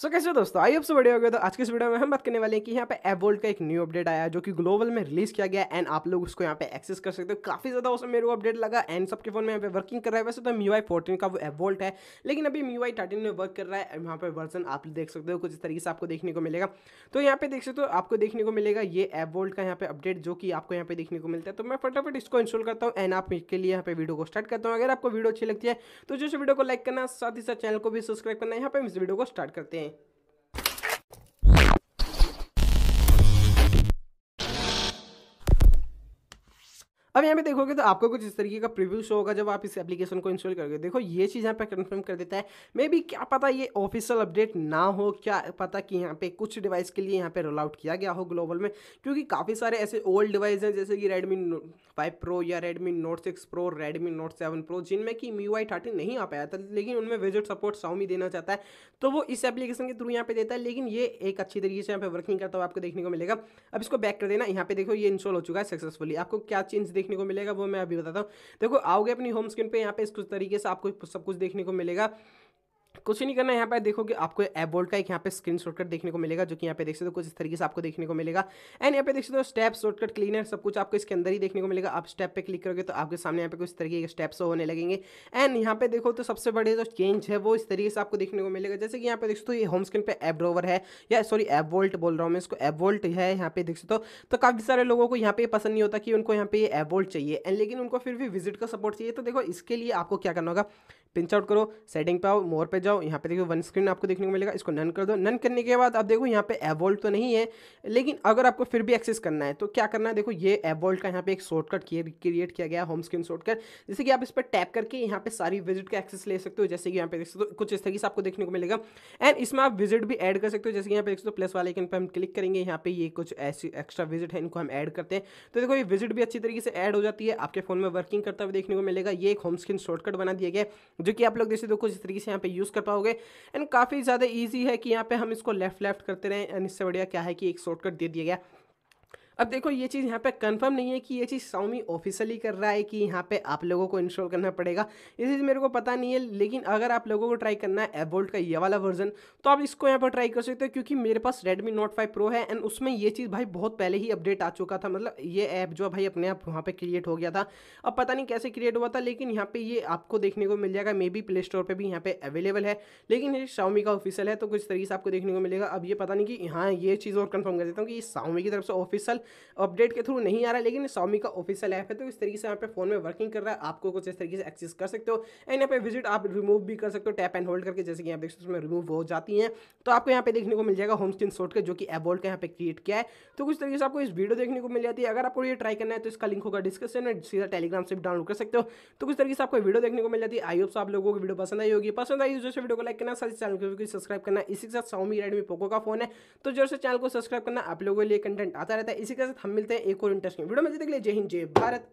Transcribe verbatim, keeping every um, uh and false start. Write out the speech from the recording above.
सो कैसे हो दोस्तों, आई होप सब बढ़िया हो गए। तो आज के इस वीडियो में हम बात करने वाले हैं कि यहाँ पे ऐप वॉल्ट का एक न्यू अपडेट आया है जो कि ग्लोबल में रिलीज किया गया एंड आप लोग उसको यहाँ पे एक्सेस कर सकते हो। काफी ज्यादा उसमें मेरे को अपडेट लगा एंड सबके फोन में यहाँ पे वर्किंग कर रहा है। वैसे तो एमयूआई फोर्टीन का वो ऐप वॉल्ट है, लेकिन अभी एमयूआई थर्टीन में वर्क कर रहा है। यहाँ पे वर्जन आप देख सकते हो, कुछ इस तरीके से आपको देखने को मिलेगा। तो यहाँ पे देख सकते हो, आपको देखने को मिलेगा ये ऐप वॉल्ट का यहाँ पे अपडेट जो कि आपको यहाँ पे देखने को मिलता है। तो मैं फटाफट इसको इंस्टॉल करता हूँ एंड आपके लिए यहाँ पे वीडियो को स्टार्ट करता हूँ। अगर आपको वीडियो अच्छी लगती है तो जो वीडियो को लाइक करना, साथ ही साथ चैनल को भी सब्सक्राइब करना। यहाँ पे हम इस वीडियो को स्टार्ट करते हैं। अब यहाँ पे देखोगे तो आपको कुछ इस तरीके का प्रीव्यू शो होगा जब आप इस एप्लीकेशन को इंस्टॉल करोगे। देखो ये चीज़ यहाँ पे कंफर्म कर देता है। मे बी क्या पता ये ऑफिशियल अपडेट ना हो, क्या पता कि यहाँ पे कुछ डिवाइस के लिए यहाँ पे रोल आउट किया गया हो ग्लोबल में, क्योंकि काफ़ी सारे ऐसे ओल्ड डिवाइस हैं जैसे कि रेडमी फाइव प्रो या Redmi note six pro, Redmi note seven pro, जिनमें कि एमयूआई थर्टीन नहीं आ पाया था, लेकिन उनमें विजिट सपोर्ट शाओमी देना चाहता है तो वो इस एप्लीकेशन के थ्रू यहाँ पे देता है। लेकिन ये एक अच्छी तरीके से यहाँ पे वर्किंग करता हुआ आपको देखने को मिलेगा। अब इसको बैक कर देना। यहाँ पे देखो ये इंस्टॉल हो चुका है सक्सेसफुली। आपको क्या चेंज देखने को मिलेगा वो मैं अभी बताता हूँ। देखो आओगे अपनी होम स्क्रीन पे, यहाँ पे कुछ तरीके से आपको सब कुछ देखने को मिलेगा। कुछ नहीं करना है, यहाँ पे देखोगे आपको ऐप वॉल्ट का एक यहाँ पे स्क्रीन शॉर्टकट देखने को मिलेगा जो कि यहाँ पे देख सकते हो, कुछ इस तरीके से आपको देखने को मिलेगा। एंड यहाँ पे देख सकते हो स्टेप शॉर्टकट क्लीनर, सब कुछ आपको इसके अंदर ही देखने को मिलेगा। आप स्टेप पे क्लिक करोगे तो आपके सामने यहाँ पे कुछ तरीके के स्टेप्स होने लगेंगे। एंड यहाँ पे देखो तो सबसे बड़े जो चेंज है वो इस तरीके से आपको देखने को मिलेगा। जैसे कि यहाँ पे देख सकते हो ये होम स्क्रीन पर ऐप ड्रॉवर है, या सॉरी ऐप वॉल्ट बोल रहा हूँ मैं, इसको ऐप वॉल्ट है। यहाँ पे देख सकते हो तो काफ़ी सारे लोगों को यहाँ पे पसंद नहीं होता कि उनको यहाँ पे ऐप वॉल्ट चाहिए, एंड लेकिन उनको फिर भी विजिट का सपोर्ट चाहिए। तो देखो इसके लिए आपको क्या करना होगा, पिंच आउट करो, सेटिंग पे आओ, मोर पे जाओ। यहाँ पे देखो वन स्क्रीन आपको देखने को मिलेगा, इसको नन कर दो। नन करने के बाद आप देखो यहाँ पे ऐप वॉल्ट तो नहीं है, लेकिन अगर आपको फिर भी एक्सेस करना है तो क्या करना है, देखो ये ऐप वॉल्ट का यहाँ पे एक शॉर्टकट क्रिएट किया गया है, होम स्क्रीन शॉर्टकट, जैसे कि आप इस पर टैप करके यहाँ पे सारी विजिट का एक्सेस ले सकते हो। जैसे कि यहाँ पे देख सकते हो कुछ इस तरीके से आपको देखने को मिलेगा। एंड इसमें आप विजिट भी एड कर सकते हो। जैसे कि यहाँ पे देख सकते हो प्लस वाले आइकन पर हम क्लिक करेंगे, यहाँ पे ये कुछ ऐसी एक्स्ट्रा विजिट है, इनको हम ऐड करते हैं तो देखो ये विजिट भी अच्छी तरीके से ऐड हो जाती है। आपके फोन में वर्किंग करता हुआ देखने को मिलेगा। ये एक होम स्क्रीन शॉर्टकट बना दिया गया जो कि आप लोग देख सकते हो, कुछ इस तरीके से यहाँ पे यूज़ कर पाओगे। एंड काफ़ी ज़्यादा इजी है कि यहाँ पे हम इसको लेफ्ट लेफ्ट करते रहें। एंड इससे बढ़िया क्या है कि एक शॉर्टकट दे दिया गया। अब देखो ये चीज़ यहाँ पे कंफर्म नहीं है कि ये चीज़ शाओमी ऑफिशियली कर रहा है कि यहाँ पे आप लोगों को इंस्टॉल करना पड़ेगा, ये चीज़ मेरे को पता नहीं है। लेकिन अगर आप लोगों को ट्राई करना है ऐप वॉल्ट का ये वाला वर्जन तो आप इसको यहाँ पर ट्राई कर सकते हो, क्योंकि मेरे पास रेडमी नोट फाइव प्रो है एंड उसमें ये चीज़ भाई बहुत पहले ही अपडेट आ चुका था। मतलब ये ऐप जो भाई अपने आप वहाँ पर क्रिएट हो गया था, अब पता नहीं कैसे क्रिएट हुआ था, लेकिन यहाँ पर ये आपको देखने को मिल जाएगा। मे बी प्ले स्टोर पर भी यहाँ पर अवेलेबल है, लेकिन ये शाओमी का ऑफिशियल है तो कुछ तरीके से आपको देखने को मिलेगा। अब ये पता नहीं कि हाँ, ये चीज़ और कन्फर्म कर देता हूँ कि ये शाओमी की तरफ से ऑफिशियल अपडेट के थ्रू नहीं आ रहा, लेकिन शाओमी का ऑफिशियल ऐप है तो इस तरीके से यहाँ पे फोन में वर्किंग कर रहा है। आपको कुछ इस तरीके से एक्सेस कर सकते हो। एंड यहाँ पे विजिट आप रिमूव भी कर सकते हो टैप एंड होल्ड करके। जैसे कि यहाँ पे उसमें रिमूव हो जाती हैं तो आपको यहाँ पे देखने को मिल जाएगा होम स्क्रीन शॉर्टकट जो कि ऐप वॉल्ट का यहाँ पे क्रिएट किया है। तो कुछ तरीके से आपको इस वीडियो देखने को मिल जाती है। अगर आपको ये ट्राई करना है तो इसका लिंक होगा डिस्क्रिप्शन में, सीधा टेलीग्राम से डाउनलोड कर सकते हो। तो कुछ तरीके से आपको वीडियो देखने को मिल जाती है। आई होप आप लोगों को वीडियो पसंद आई होगी। पसंद आई जैसे वीडियो को लाइक करना, साथ ही चैनल को सब्सक्राइब करना। इसी के साथ शाओमी रेडमी पोको का फोन है तो जरूर से चैनल को सब्सक्राइब करना, आप लोगों के लिए कंटेंट आता रहता है। इसी के साथ हम मिलते हैं एक और इंटरेस्टिंग वीडियो में। जय हिंद, जय भारत।